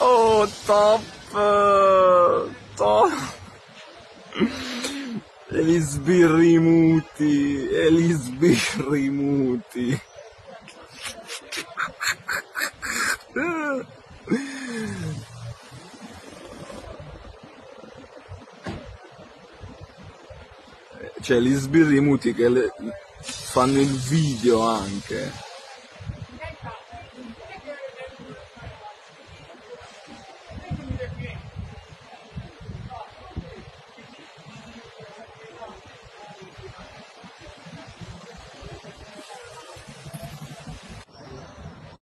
Oh, top! E gli sbirri muti! Cioè, gli sbirri muti che fanno il video anche.